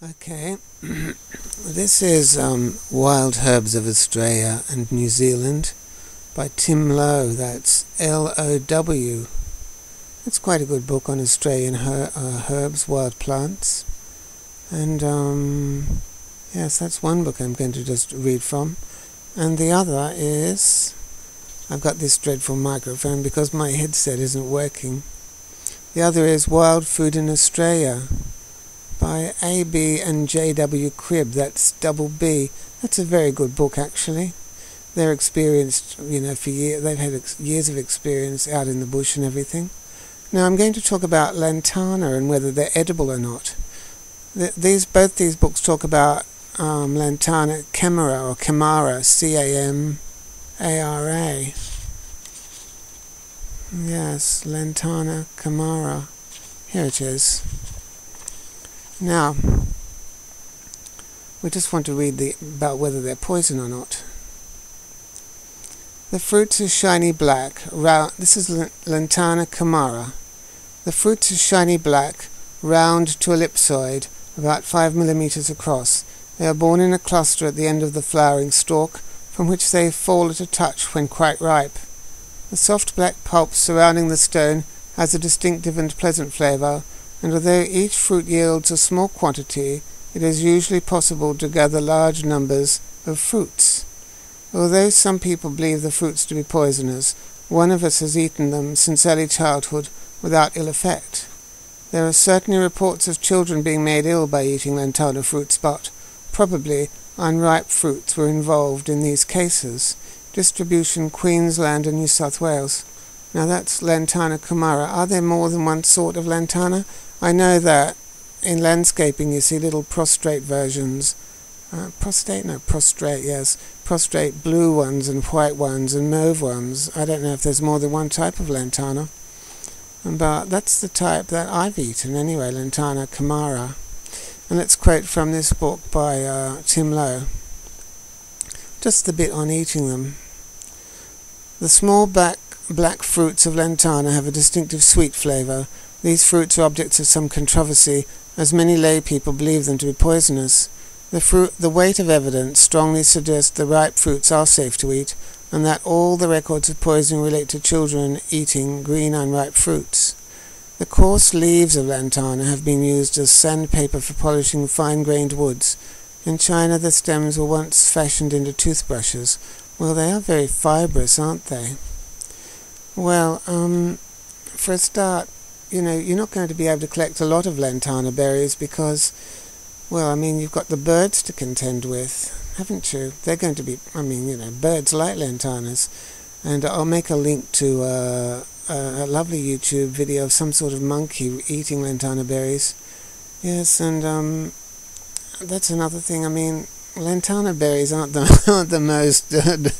Okay, this is Wild Herbs of Australia and New Zealand by Tim Low, that's L-O-W. It's quite a good book on Australian herbs, wild plants. And yes, that's one book I'm going to just read from. And the other is, I've got this dreadful microphone because my headset isn't working. The other is Wild Food in Australia, by A.B. and J.W. Cribb, that's double B. That's a very good book, actually. They're experienced, you know, for years. They've had years of experience out in the bush and everything. Now, I'm going to talk about lantana and whether they're edible or not. Both these books talk about lantana camara, or camara, C-A-M-A-R-A. Yes, lantana camara. Here it is. Now, we just want to read about whether they're poison or not. The fruits are shiny black, round. This is Lantana camara. The fruits are shiny black, round to ellipsoid, about 5 millimeters across. They are born in a cluster at the end of the flowering stalk, from which they fall at a touch when quite ripe. The soft black pulp surrounding the stone has a distinctive and pleasant flavour, and although each fruit yields a small quantity, it is usually possible to gather large numbers of fruits. Although some people believe the fruits to be poisonous, one of us has eaten them since early childhood without ill effect. There are certainly reports of children being made ill by eating lantana fruits, but probably unripe fruits were involved in these cases. Distribution Queensland and New South Wales. Now that's lantana camara. Are there more than one sort of lantana? I know that in landscaping you see little prostrate versions. Prostrate, yes. Prostrate blue ones and white ones and mauve ones. I don't know if there's more than one type of lantana. But that's the type that I've eaten anyway, lantana camara. And let's quote from this book by Tim Low. Just the bit on eating them. The small black fruits of lantana have a distinctive sweet flavour. These fruits are objects of some controversy, as many lay people believe them to be poisonous. The weight of evidence strongly suggests the ripe fruits are safe to eat, and that all the records of poisoning relate to children eating green unripe fruits. The coarse leaves of lantana have been used as sandpaper for polishing fine-grained woods. In China, the stems were once fashioned into toothbrushes. Well, they are very fibrous, aren't they? Well, for a start, you know, you're not going to be able to collect a lot of lantana berries because, well, I mean, you've got the birds to contend with, haven't you? They're going to be, I mean, you know, birds like lantanas. And I'll make a link to a lovely YouTube video of some sort of monkey eating lantana berries. Yes, and that's another thing. I mean, lantana berries aren't the most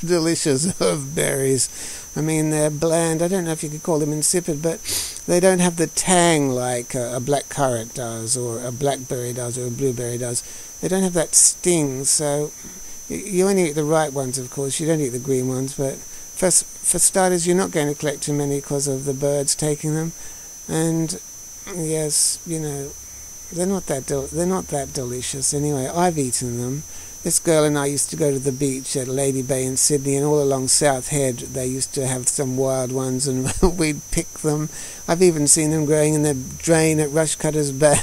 delicious of berries. I mean, they're bland. I don't know if you could call them insipid, but they don't have the tang like a black currant does, or a blackberry does, or a blueberry does. They don't have that sting, so you only eat the ripe ones, of course. You don't eat the green ones, but for starters, you're not going to collect too many because of the birds taking them. And, yes, you know, they're not that delicious anyway. I've eaten them. This girl and I used to go to the beach at Lady Bay in Sydney, and all along South Head they used to have some wild ones, and we'd pick them. I've even seen them growing in the drain at Rushcutters Bay.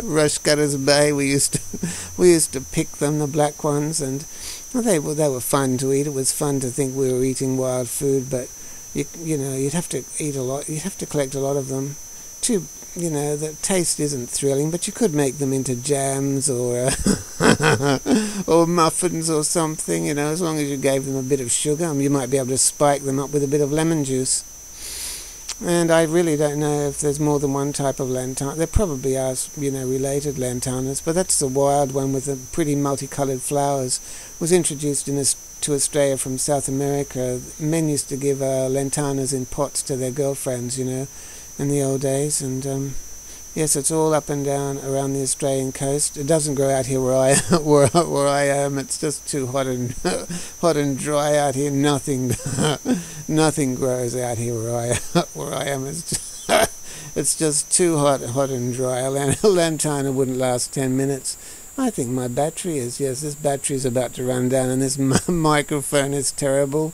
Rushcutters Bay. We used to pick them, the black ones, and well, they were fun to eat. It was fun to think we were eating wild food, but you know, you'd have to eat a lot. You'd have to collect a lot of them. Too. You know, the taste isn't thrilling, but you could make them into jams or or muffins or something, you know, as long as you gave them a bit of sugar. You might be able to spike them up with a bit of lemon juice. And I really don't know if there's more than one type of lantana. There probably are, you know, related lantanas, but that's the wild one with the pretty multicoloured flowers. It was introduced to Australia from South America. Men used to give lantanas in pots to their girlfriends, you know, in the old days, and yes, it's all up and down around the Australian coast. It doesn't grow out here where I where I am. It's just too hot and hot and dry out here. Nothing grows out here where I am. It's just too hot and dry. A lantana wouldn't last 10 minutes. I think my battery is. Yes, this battery is about to run down, and this microphone is terrible.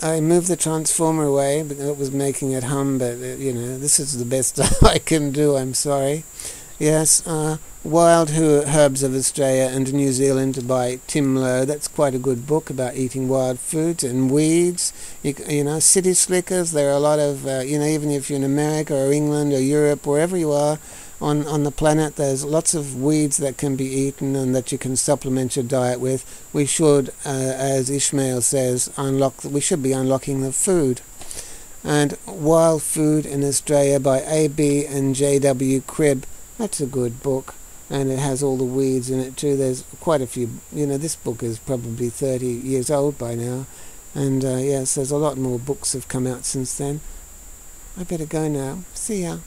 I moved the transformer away because it was making it hum, but you know, this is the best I can do. I'm sorry. Yes, Wild Herbs of Australia and New Zealand by Tim Low. That's quite a good book about eating wild foods and weeds. You know, city slickers. There are a lot of, you know, even if you're in America or England or Europe, wherever you are on the planet, there's lots of weeds that can be eaten and that you can supplement your diet with. We should, as Ishmael says, we should be unlocking the food. And Wild Food in Australia by A.B. and J.W. Cribb. That's a good book, and it has all the weeds in it too. There's quite a few, you know, this book is probably 30 years old by now, and yes, there's a lot more books have come out since then. I better go now. See ya.